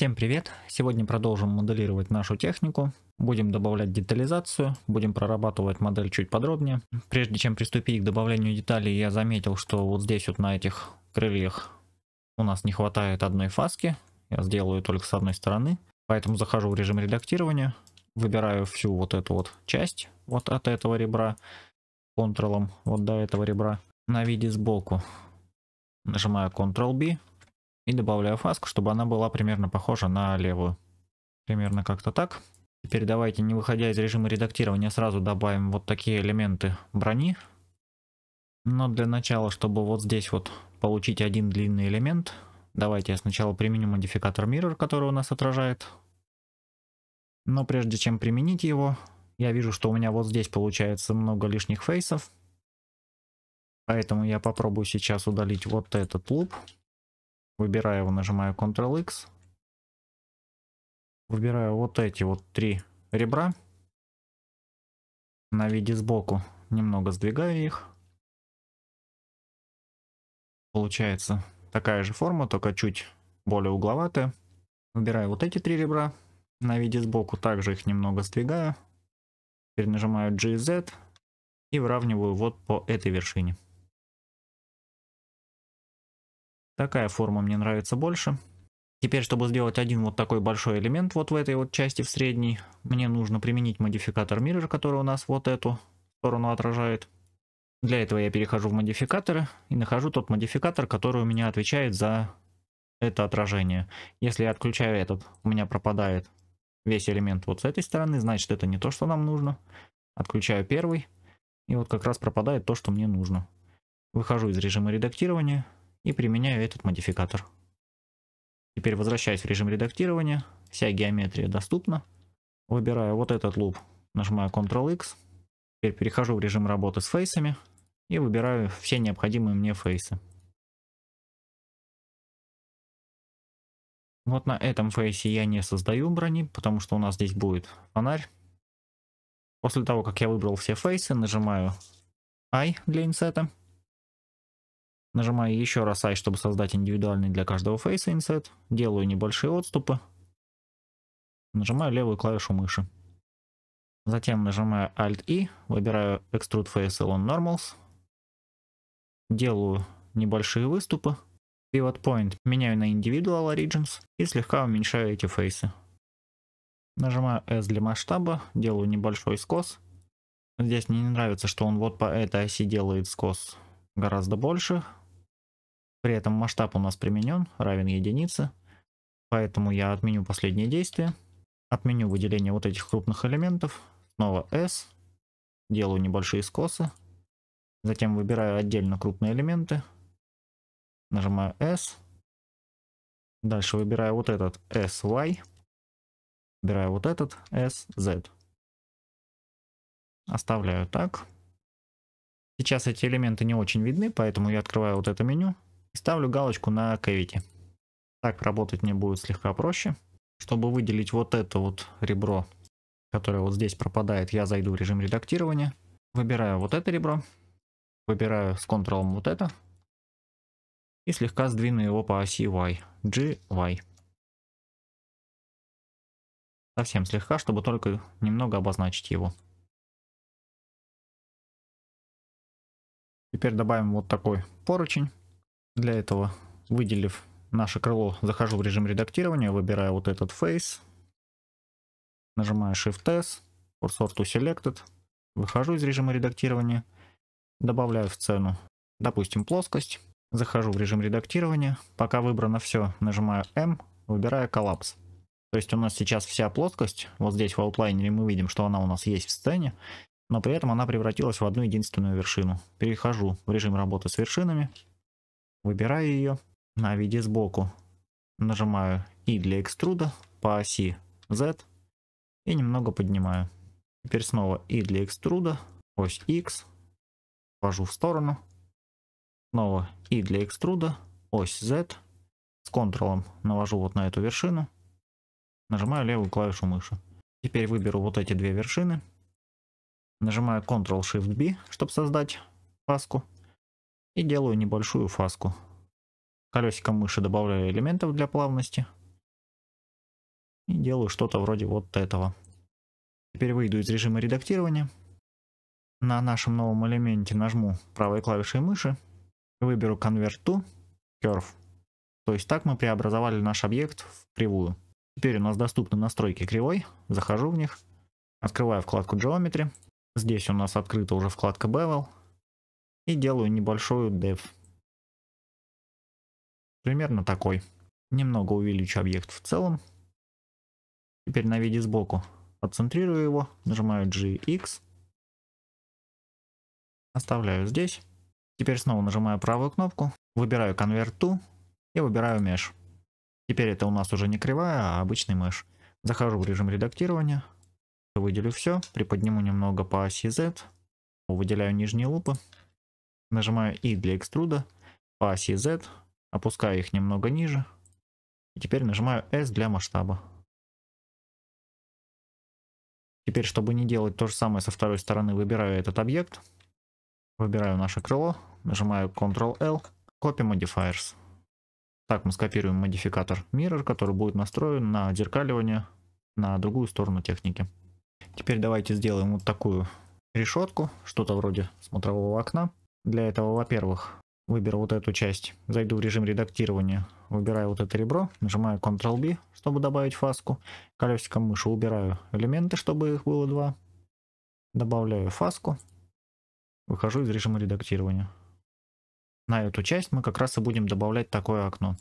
Всем привет! Сегодня продолжим моделировать нашу технику. Будем добавлять детализацию, будем прорабатывать модель чуть подробнее. Прежде чем приступить к добавлению деталей, я заметил, что вот здесь вот на этих крыльях у нас не хватает одной фаски. Я сделаю только с одной стороны. Поэтому захожу в режим редактирования, выбираю всю вот эту вот часть вот от этого ребра, Ctrl вот до этого ребра. На виде сбоку нажимаю Ctrl-B. И добавляю фаску, чтобы она была примерно похожа на левую. Примерно как-то так. Теперь давайте, не выходя из режима редактирования, сразу добавим вот такие элементы брони. Но для начала, чтобы вот здесь вот получить один длинный элемент, давайте я сначала применю модификатор Mirror, который у нас отражает. Но прежде чем применить его, я вижу, что у меня вот здесь получается много лишних фейсов. Поэтому я попробую сейчас удалить вот этот луп. Выбираю его, нажимаю Ctrl-X. Выбираю вот эти вот три ребра. На виде сбоку немного сдвигаю их. Получается такая же форма, только чуть более угловатая. Выбираю вот эти три ребра. На виде сбоку также их немного сдвигаю. Теперь нажимаю GZ и выравниваю вот по этой вершине. Такая форма мне нравится больше. Теперь, чтобы сделать один вот такой большой элемент вот в этой вот части в средней, мне нужно применить модификатор Mirror, который у нас вот эту сторону отражает. Для этого я перехожу в модификаторы и нахожу тот модификатор, который у меня отвечает за это отражение. Если я отключаю этот, у меня пропадает весь элемент вот с этой стороны, значит это не то, что нам нужно. Отключаю первый, и вот как раз пропадает то, что мне нужно. Выхожу из режима редактирования и применяю этот модификатор. Теперь возвращаюсь в режим редактирования. Вся геометрия доступна. Выбираю вот этот луп. Нажимаю Ctrl-X. Теперь перехожу в режим работы с фейсами. И выбираю все необходимые мне фейсы. Вот на этом фейсе я не создаю брони, потому что у нас здесь будет фонарь. После того, как я выбрал все фейсы, нажимаю I для инсета. Нажимаю еще раз I, чтобы создать индивидуальный для каждого фейса инсет. Делаю небольшие отступы. Нажимаю левую клавишу мыши. Затем нажимаю Alt-E, выбираю Extrude Face Along Normals. Делаю небольшие выступы. Pivot Point меняю на Individual Origins и слегка уменьшаю эти фейсы. Нажимаю S для масштаба, делаю небольшой скос. Здесь мне не нравится, что он вот по этой оси делает скос гораздо больше. При этом масштаб у нас применен, равен единице. Поэтому я отменю последнее действие. Отменю выделение вот этих крупных элементов. Снова S. Делаю небольшие скосы. Затем выбираю отдельно крупные элементы. Нажимаю S. Дальше выбираю вот этот SY. Выбираю вот этот SZ. Оставляю так. Сейчас эти элементы не очень видны, поэтому я открываю вот это меню и ставлю галочку на Cavity. Так работать мне будет слегка проще. Чтобы выделить вот это вот ребро, которое вот здесь пропадает, я зайду в режим редактирования. Выбираю вот это ребро. Выбираю с Ctrl вот это. И слегка сдвину его по оси Y. G, Y. Совсем слегка, чтобы только немного обозначить его. Теперь добавим вот такой поручень. Для этого, выделив наше крыло, захожу в режим редактирования, выбираю вот этот фейс, нажимаю Shift-S, Cursor to Selected, выхожу из режима редактирования, добавляю в сцену, допустим, плоскость, захожу в режим редактирования, пока выбрано все, нажимаю M, выбираю коллапс. То есть у нас сейчас вся плоскость, вот здесь в аутлайнере мы видим, что она у нас есть в сцене, но при этом она превратилась в одну единственную вершину. Перехожу в режим работы с вершинами, выбираю ее, на виде сбоку нажимаю I для экструда по оси Z и немного поднимаю. Теперь снова I для экструда, ось X, ввожу в сторону, снова I для экструда, ось Z, с Ctrl навожу вот на эту вершину, нажимаю левую клавишу мыши. Теперь выберу вот эти две вершины. Нажимаю Ctrl-Shift-B, чтобы создать фаску. И делаю небольшую фаску. Колесиком мыши добавляю элементов для плавности. И делаю что-то вроде вот этого. Теперь выйду из режима редактирования. На нашем новом элементе нажму правой клавишей мыши. Выберу Convert to Curve. То есть так мы преобразовали наш объект в кривую. Теперь у нас доступны настройки кривой. Захожу в них. Открываю вкладку Geometry. Здесь у нас открыта уже вкладка Bevel. И делаю небольшую Depth. Примерно такой. Немного увеличу объект в целом. Теперь на виде сбоку отцентрирую его. Нажимаю GX. Оставляю здесь. Теперь снова нажимаю правую кнопку. Выбираю Convert to. И выбираю Mesh. Теперь это у нас уже не кривая, а обычный Mesh. Захожу в режим редактирования. Выделю все. Приподниму немного по оси Z. Выделяю нижние лупы. Нажимаю I для экструда. По оси Z. Опускаю их немного ниже. И теперь нажимаю S для масштаба. Теперь, чтобы не делать то же самое со второй стороны, выбираю этот объект. Выбираю наше крыло. Нажимаю Ctrl-L. Copy Modifiers. Так мы скопируем модификатор Mirror, который будет настроен на отзеркаливание на другую сторону техники. Теперь давайте сделаем вот такую решетку, что-то вроде смотрового окна. Для этого, во-первых, выберу вот эту часть, зайду в режим редактирования, выбираю вот это ребро, нажимаю Ctrl-B, чтобы добавить фаску. Колесиком мыши убираю элементы, чтобы их было два. Добавляю фаску. Выхожу из режима редактирования. На эту часть мы как раз и будем добавлять такое окно.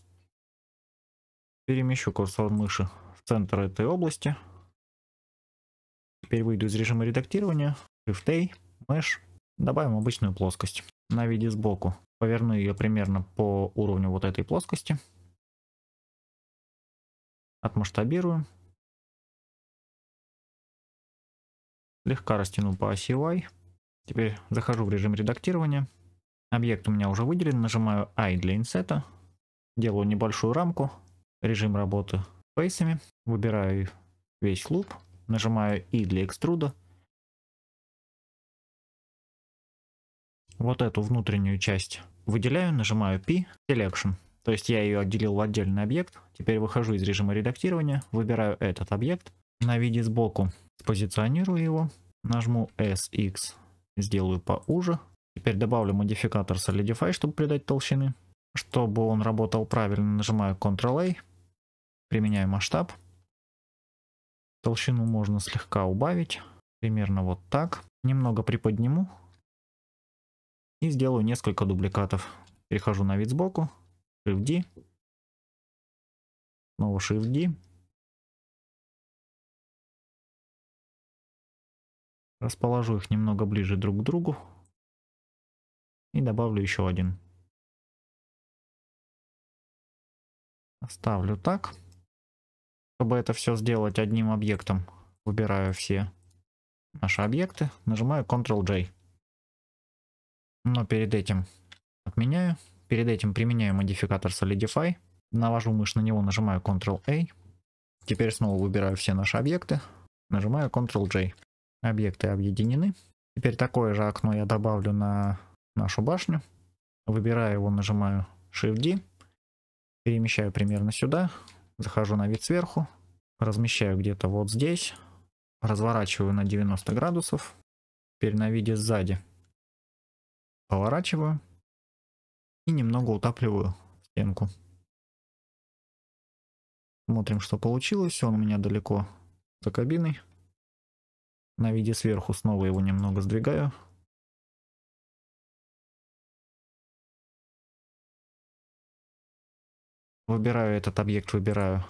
Перемещу курсор мыши в центр этой области. Теперь выйду из режима редактирования. Shift-A, Mesh. Добавим обычную плоскость. На виде сбоку поверну ее примерно по уровню вот этой плоскости. Отмасштабирую. Слегка растяну по оси Y. Теперь захожу в режим редактирования. Объект у меня уже выделен, нажимаю I для инсета, делаю небольшую рамку, режим работы фейсами, выбираю весь луп, нажимаю I для экструда. Вот эту внутреннюю часть выделяю, нажимаю P, Selection, то есть я ее отделил в отдельный объект. Теперь выхожу из режима редактирования, выбираю этот объект, на виде сбоку спозиционирую его, нажму SX, сделаю поуже. Теперь добавлю модификатор Solidify, чтобы придать толщины. Чтобы он работал правильно, нажимаю Ctrl-A, применяю масштаб. Толщину можно слегка убавить, примерно вот так. Немного приподниму и сделаю несколько дубликатов. Перехожу на вид сбоку, Shift-D, снова Shift-D. Расположу их немного ближе друг к другу. И добавлю еще один. Оставлю так. Чтобы это все сделать одним объектом, выбираю все наши объекты, нажимаю Ctrl-J. Но перед этим отменяю. Перед этим применяю модификатор Solidify. Навожу мышь на него, нажимаю Ctrl-A. Теперь снова выбираю все наши объекты, нажимаю Ctrl-J. Объекты объединены. Теперь такое же окно я добавлю на нашу башню, выбираю его, нажимаю Shift-D, перемещаю примерно сюда, захожу на вид сверху, размещаю где-то вот здесь, разворачиваю на 90 градусов, теперь на виде сзади поворачиваю и немного утапливаю стенку. Смотрим, что получилось, он у меня далеко за кабиной, на виде сверху снова его немного сдвигаю. Выбираю этот объект, выбираю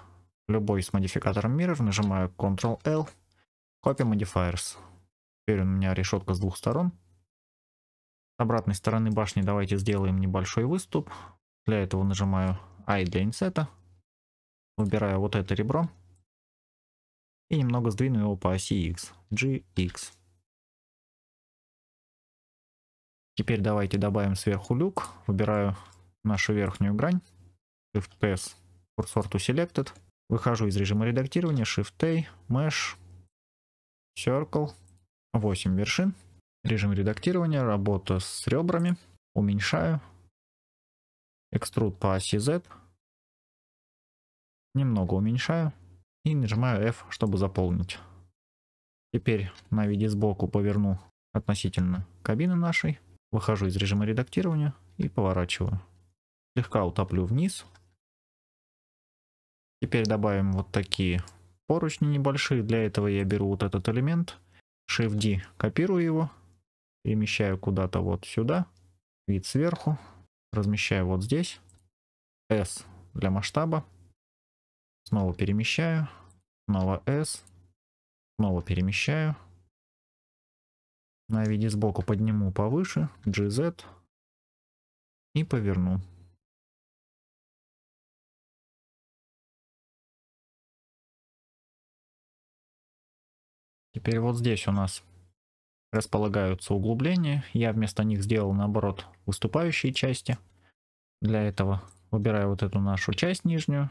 любой с модификатором Mirror, нажимаю Ctrl-L, Copy Modifiers. Теперь у меня решетка с двух сторон. С обратной стороны башни давайте сделаем небольшой выступ. Для этого нажимаю I для инсета. Выбираю вот это ребро. И немного сдвину его по оси X, GX. Теперь давайте добавим сверху люк. Выбираю нашу верхнюю грань. Shift-S, курсор to Selected. Выхожу из режима редактирования, Shift-A, Mesh, Circle, 8 вершин. Режим редактирования, работа с ребрами. Уменьшаю. Экструд по оси Z. Немного уменьшаю. и нажимаю F, чтобы заполнить. Теперь на виде сбоку поверну относительно кабины нашей, выхожу из режима редактирования и поворачиваю. Слегка утоплю вниз. Теперь добавим вот такие поручни небольшие. Для этого я беру вот этот элемент, Shift-D, копирую его, перемещаю куда-то вот сюда, вид сверху, размещаю вот здесь, S для масштаба, снова перемещаю, снова S, снова перемещаю. На виде сбоку подниму повыше, GZ, и поверну. Теперь вот здесь у нас располагаются углубления. Я вместо них сделал, наоборот, выступающие части. Для этого выбираю вот эту нашу часть нижнюю.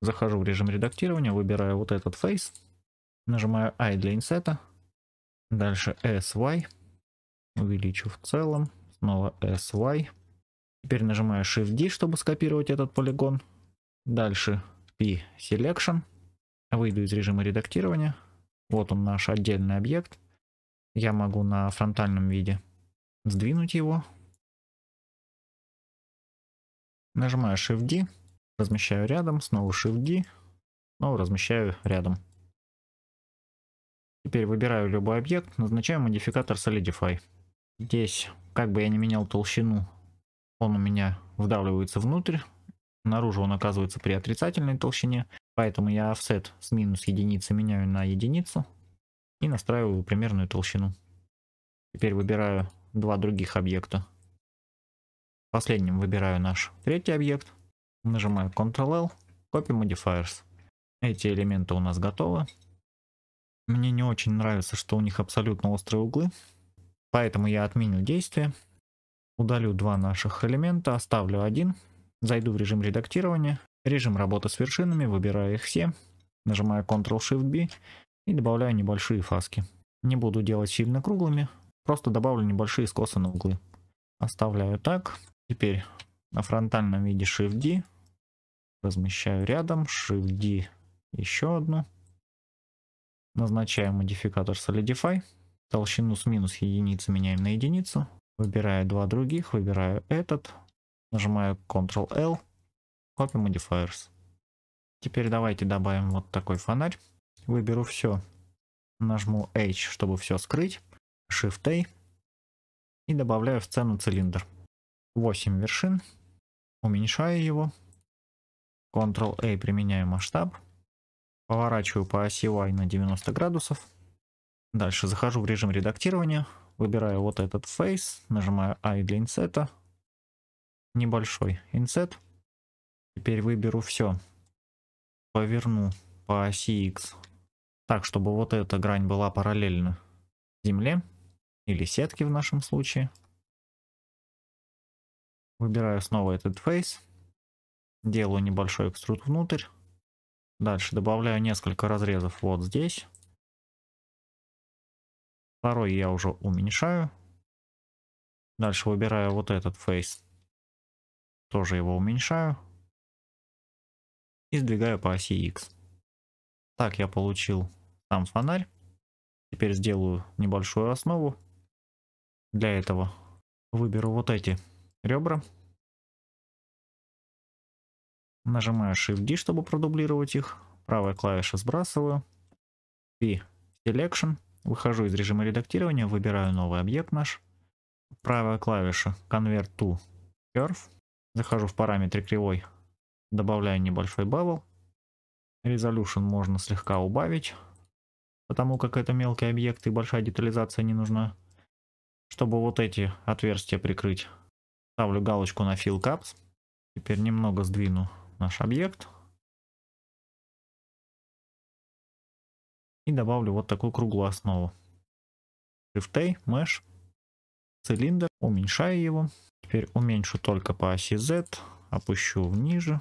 Захожу в режим редактирования, выбираю вот этот фейс. Нажимаю I для инсета. Дальше SY. Увеличу в целом. Снова SY. Теперь нажимаю Shift-D, чтобы скопировать этот полигон. Дальше P Selection. Выйду из режима редактирования. Вот он, наш отдельный объект. Я могу на фронтальном виде сдвинуть его. Нажимаю Shift-D, размещаю рядом, снова Shift-D, снова размещаю рядом. Теперь выбираю любой объект, назначаю модификатор Solidify. Здесь, как бы я ни менял толщину, он у меня вдавливается внутрь. Наружу он оказывается при отрицательной толщине. Поэтому я offset с минус единицы меняю на единицу и настраиваю примерную толщину. Теперь выбираю два других объекта. Последним выбираю наш третий объект. Нажимаю Ctrl-L, Copy Modifiers. Эти элементы у нас готовы. Мне не очень нравится, что у них абсолютно острые углы. Поэтому я отменю действие. Удалю два наших элемента, оставлю один. Зайду в режим редактирования. Режим работы с вершинами, выбираю их все, нажимаю Ctrl-Shift-B и добавляю небольшие фаски. Не буду делать сильно круглыми, просто добавлю небольшие скосы на углы. Оставляю так. Теперь на фронтальном виде Shift-D, размещаю рядом, Shift-D еще одну. Назначаю модификатор Solidify, толщину с минус единицы меняем на единицу. Выбираю два других, выбираю этот, нажимаю Ctrl-L. Copy Modifiers. Теперь давайте добавим вот такой фонарь. Выберу все. Нажму H, чтобы все скрыть. Shift-A. И добавляю в сцену цилиндр. 8 вершин. Уменьшаю его. Ctrl-A, применяю масштаб. Поворачиваю по оси Y на 90 градусов. Дальше захожу в режим редактирования. Выбираю вот этот фейс. Нажимаю I для инсета. Небольшой инсет. Теперь выберу все, поверну по оси X так, чтобы вот эта грань была параллельна земле или сетке в нашем случае. Выбираю снова этот фейс, делаю небольшой экструд внутрь, дальше добавляю несколько разрезов вот здесь. Второй я уже уменьшаю. Дальше выбираю вот этот фейс, тоже его уменьшаю. И сдвигаю по оси X. Так я получил сам фонарь. Теперь сделаю небольшую основу. Для этого выберу вот эти ребра. Нажимаю Shift-D, чтобы продублировать их. Правой клавишей сбрасываю. P Selection. Выхожу из режима редактирования. Выбираю новый объект наш. Правая клавиша Convert to Curve. Захожу в параметры кривой. Добавляю небольшой bubble. Resolution можно слегка убавить, потому как это мелкие объекты и большая детализация не нужна. Чтобы вот эти отверстия прикрыть, ставлю галочку на Fill Caps. Теперь немного сдвину наш объект. И добавлю вот такую круглую основу. Shift-A, Mesh, цилиндр. Уменьшаю его. Теперь уменьшу только по оси Z. Опущу ниже.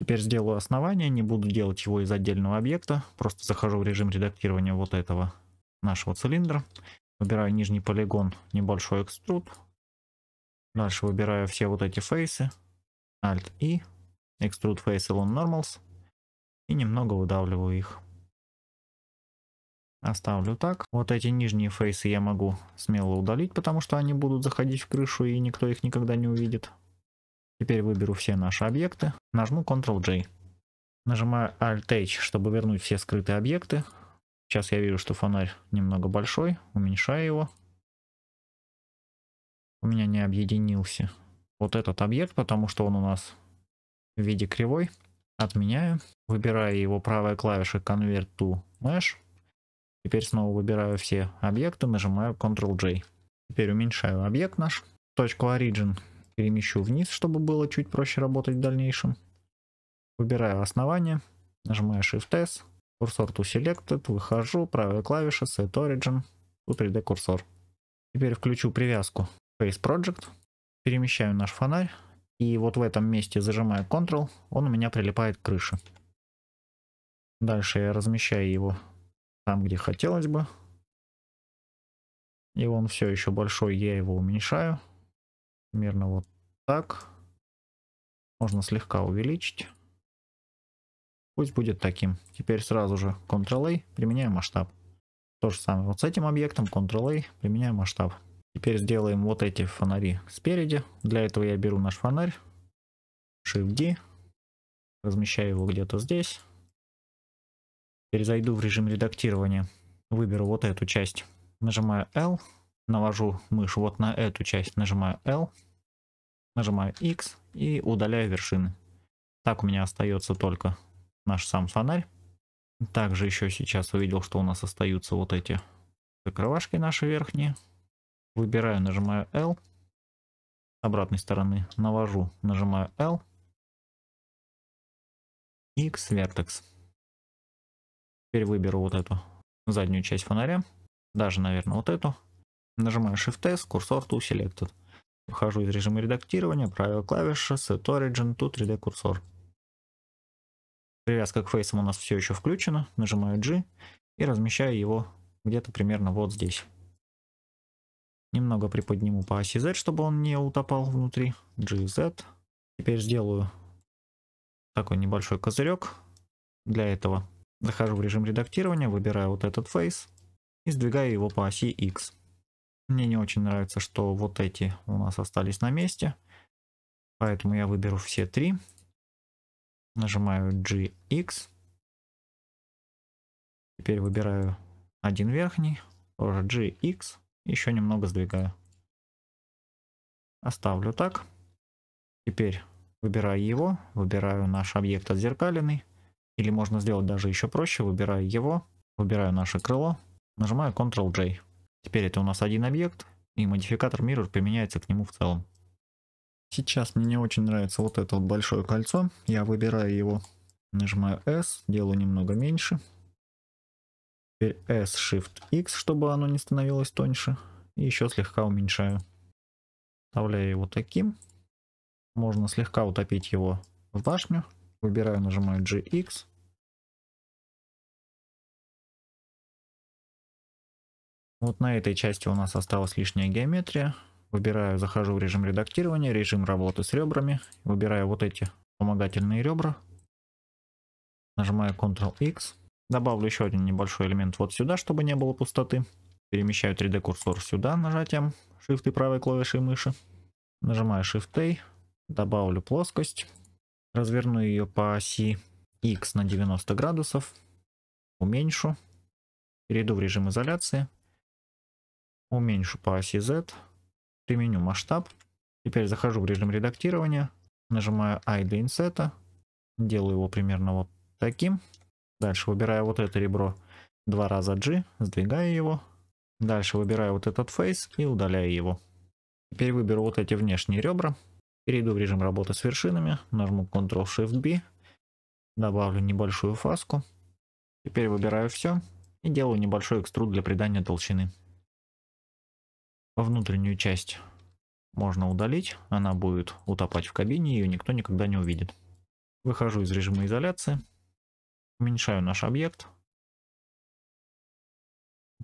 Теперь сделаю основание, не буду делать его из отдельного объекта, просто захожу в режим редактирования вот этого нашего цилиндра. Выбираю нижний полигон, небольшой экструд. Дальше выбираю все вот эти фейсы. Alt-E, Extrude Face Along Normals. И немного выдавливаю их. Оставлю так. Вот эти нижние фейсы я могу смело удалить, потому что они будут заходить в крышу и никто их никогда не увидит. Теперь выберу все наши объекты. Нажму Ctrl-J. Нажимаю Alt-H, чтобы вернуть все скрытые объекты. Сейчас я вижу, что фонарь немного большой. Уменьшаю его. У меня не объединился вот этот объект, потому что он у нас в виде кривой. Отменяю. Выбираю его правой клавишей Convert to Mesh. Теперь снова выбираю все объекты, нажимаю Ctrl-J. Теперь уменьшаю объект наш. Точку Origin перемещу вниз, чтобы было чуть проще работать в дальнейшем. Выбираю основание, нажимаю Shift-S, курсор to Selected, выхожу, правая клавиша, Set Origin, to 3D курсор. Теперь включу привязку Face Project, перемещаю наш фонарь, и вот в этом месте зажимаю Ctrl, он у меня прилипает к крыше. Дальше я размещаю его там, где хотелось бы. И он все еще большой, я его уменьшаю. Примерно вот так. Можно слегка увеличить. Пусть будет таким. Теперь сразу же Ctrl-A, применяю масштаб. То же самое вот с этим объектом, Ctrl-A, применяю масштаб. Теперь сделаем вот эти фонари спереди. Для этого я беру наш фонарь, Shift-D, размещаю его где-то здесь. Перезайду в режим редактирования, выберу вот эту часть, нажимаю L, навожу мышь вот на эту часть, нажимаю L, нажимаю X и удаляю вершины. Так у меня остается только наш сам фонарь. Также еще сейчас увидел, что у нас остаются вот эти закрывашки наши верхние. Выбираю, нажимаю L, с обратной стороны навожу, нажимаю L, X, Vertex. Теперь выберу вот эту заднюю часть фонаря, даже, наверное, вот эту. Нажимаю Shift-S, курсор to Selected. Выхожу из режима редактирования, правая клавиша, Set Origin, to 3D курсор. Привязка к фейсам у нас все еще включена. Нажимаю G и размещаю его где-то примерно вот здесь. Немного приподниму по оси Z, чтобы он не утопал внутри. GZ. Теперь сделаю такой небольшой козырек для этого. Захожу в режим редактирования, выбираю вот этот фейс и сдвигаю его по оси X. Мне не очень нравится, что вот эти у нас остались на месте, поэтому я выберу все три. Нажимаю GX. Теперь выбираю один верхний, тоже GX, еще немного сдвигаю. Оставлю так. Теперь выбираю его, выбираю наш объект отзеркаленный. Или можно сделать даже еще проще, выбираю его, выбираю наше крыло, нажимаю Ctrl-J. Теперь это у нас один объект, и модификатор Mirror применяется к нему в целом. Сейчас мне не очень нравится вот это вот большое кольцо, я выбираю его, нажимаю S, делаю немного меньше. Теперь S, Shift, X, чтобы оно не становилось тоньше, и еще слегка уменьшаю. Вставляю его таким, можно слегка утопить его в башню. Выбираю, нажимаю GX. Вот на этой части у нас осталась лишняя геометрия. Выбираю, захожу в режим редактирования, режим работы с ребрами. Выбираю вот эти вспомогательные ребра. Нажимаю Ctrl-X. Добавлю еще один небольшой элемент вот сюда, чтобы не было пустоты. Перемещаю 3D курсор сюда нажатием Shift и правой клавишей мыши. Нажимаю Shift-A. Добавлю плоскость. Разверну ее по оси X на 90 градусов, уменьшу, перейду в режим изоляции, уменьшу по оси Z, применю масштаб. Теперь захожу в режим редактирования, нажимаю I для инсета, делаю его примерно вот таким. Дальше выбираю вот это ребро 2 раза G, сдвигаю его. Дальше выбираю вот этот фейс и удаляю его. Теперь выберу вот эти внешние ребра. Перейду в режим работы с вершинами, нажму Ctrl-Shift-B, добавлю небольшую фаску. Теперь выбираю все и делаю небольшой экструд для придания толщины. Внутреннюю часть можно удалить, она будет утопать в кабине, ее никто никогда не увидит. Выхожу из режима изоляции, уменьшаю наш объект.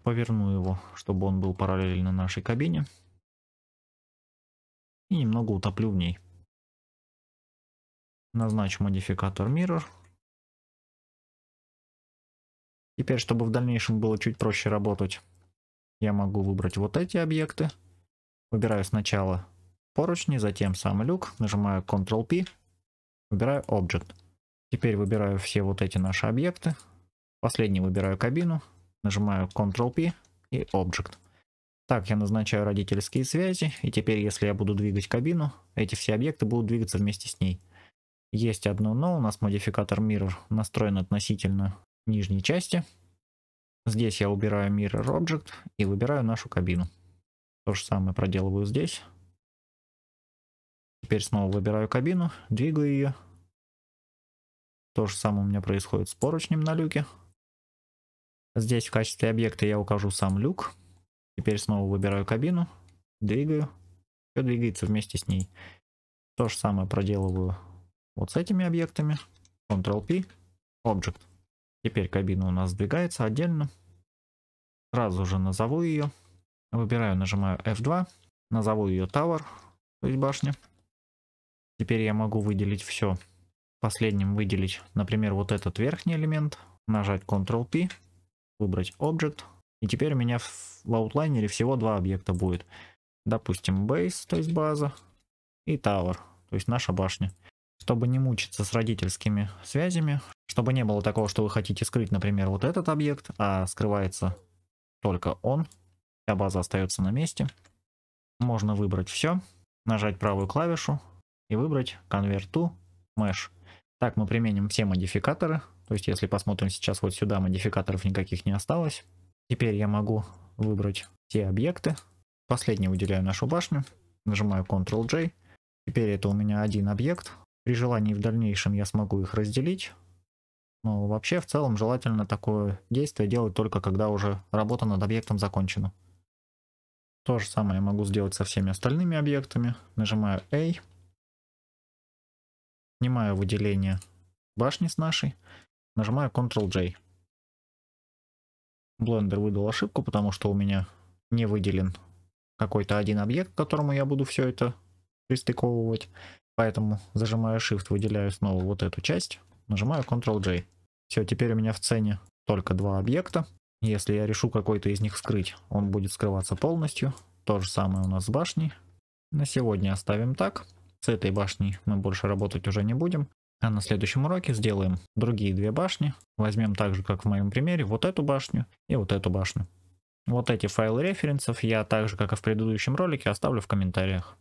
Поверну его, чтобы он был параллельно нашей кабине. И немного утоплю в ней. Назначу модификатор Mirror. Теперь, чтобы в дальнейшем было чуть проще работать, я могу выбрать вот эти объекты. Выбираю сначала поручни, затем сам люк. Нажимаю Ctrl-P. Выбираю Object. Теперь выбираю все вот эти наши объекты. Последний выбираю кабину. Нажимаю Ctrl-P и Object. Так, я назначаю родительские связи. И теперь, если я буду двигать кабину, эти все объекты будут двигаться вместе с ней. Есть одно но. У нас модификатор Mirror настроен относительно нижней части. Здесь я убираю Mirror Object и выбираю нашу кабину. То же самое проделываю здесь. Теперь снова выбираю кабину, двигаю ее. То же самое у меня происходит с поручнем на люке. Здесь в качестве объекта я укажу сам люк. Теперь снова выбираю кабину, двигаю. Все двигается вместе с ней. То же самое проделываю вот с этими объектами. Ctrl-P, Object. Теперь кабина у нас сдвигается отдельно. Сразу же назову ее. Выбираю, нажимаю F2. Назову ее Tower, то есть башня. Теперь я могу выделить все. Последним выделить, например, вот этот верхний элемент. Нажать Ctrl-P. Выбрать Object. И теперь у меня в аутлайнере всего два объекта будет. Допустим, Base, то есть база. И Tower, то есть наша башня. Чтобы не мучиться с родительскими связями, чтобы не было такого, что вы хотите скрыть, например, вот этот объект, а скрывается только он, а база остается на месте. Можно выбрать все, нажать правую клавишу и выбрать Convert to Mesh. Так мы применим все модификаторы, то есть если посмотрим сейчас вот сюда, модификаторов никаких не осталось. Теперь я могу выбрать все объекты. Последний выделяю нашу башню, нажимаю Ctrl-J. Теперь это у меня один объект. При желании в дальнейшем я смогу их разделить. Но вообще в целом желательно такое действие делать только когда уже работа над объектом закончена. То же самое я могу сделать со всеми остальными объектами. Нажимаю A. Снимаю выделение башни с нашей. Нажимаю Ctrl-J. Blender выдал ошибку, потому что у меня не выделен какой-то один объект, к которому я буду все это пристыковывать. Поэтому зажимаю Shift, выделяю снова вот эту часть, нажимаю Ctrl-J. Все, теперь у меня в сцене только два объекта. Если я решу какой-то из них скрыть, он будет скрываться полностью. То же самое у нас с башней. На сегодня оставим так. С этой башней мы больше работать уже не будем. А на следующем уроке сделаем другие две башни. Возьмем так же, как в моем примере, вот эту башню и вот эту башню. Вот эти файлы референсов я, так же, как и в предыдущем ролике, оставлю в комментариях.